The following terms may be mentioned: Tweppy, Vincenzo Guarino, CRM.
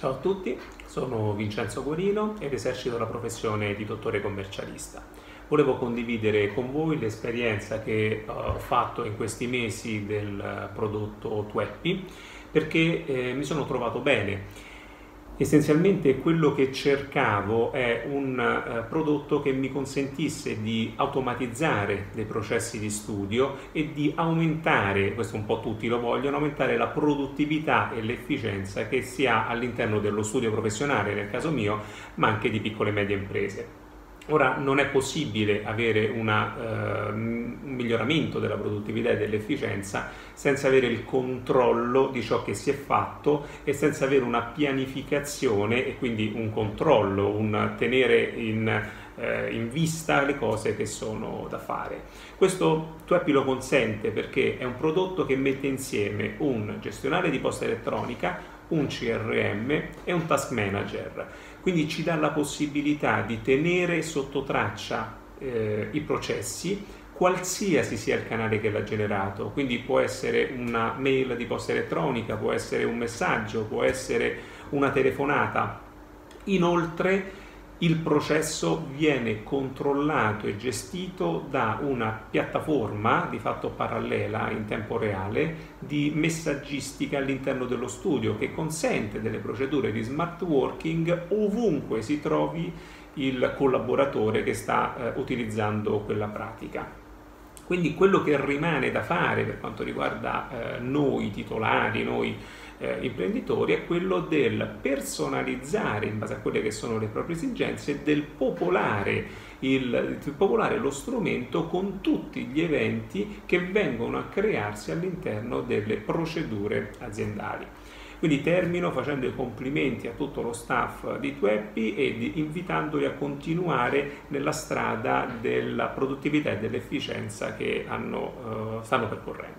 Ciao a tutti, sono Vincenzo Guarino ed esercito la professione di dottore commercialista. Volevo condividere con voi l'esperienza che ho fatto in questi mesi del prodotto Tweppy, perché mi sono trovato bene. Essenzialmente quello che cercavo è un prodotto che mi consentisse di automatizzare dei processi di studio e di aumentare, questo un po' tutti lo vogliono, aumentare la produttività e l'efficienza che si ha all'interno dello studio professionale, nel caso mio, ma anche di piccole e medie imprese. Ora, non è possibile avere un miglioramento della produttività e dell'efficienza senza avere il controllo di ciò che si è fatto e senza avere una pianificazione e quindi un controllo, un tenere in vista le cose che sono da fare. Questo Tweppy lo consente perché è un prodotto che mette insieme un gestionale di posta elettronica, un CRM e un task manager, quindi ci dà la possibilità di tenere sotto traccia i processi, qualsiasi sia il canale che l'ha generato, quindi può essere una mail di posta elettronica, può essere un messaggio, può essere una telefonata. Inoltre il processo viene controllato e gestito da una piattaforma di fatto parallela in tempo reale di messaggistica all'interno dello studio che consente delle procedure di smart working ovunque si trovi il collaboratore che sta utilizzando quella pratica. Quindi quello che rimane da fare per quanto riguarda noi titolari, noi imprenditori, è quello del personalizzare in base a quelle che sono le proprie esigenze, del popolare lo strumento con tutti gli eventi che vengono a crearsi all'interno delle procedure aziendali. Quindi termino facendo i complimenti a tutto lo staff di Tweppy e invitandoli a continuare nella strada della produttività e dell'efficienza che stanno percorrendo.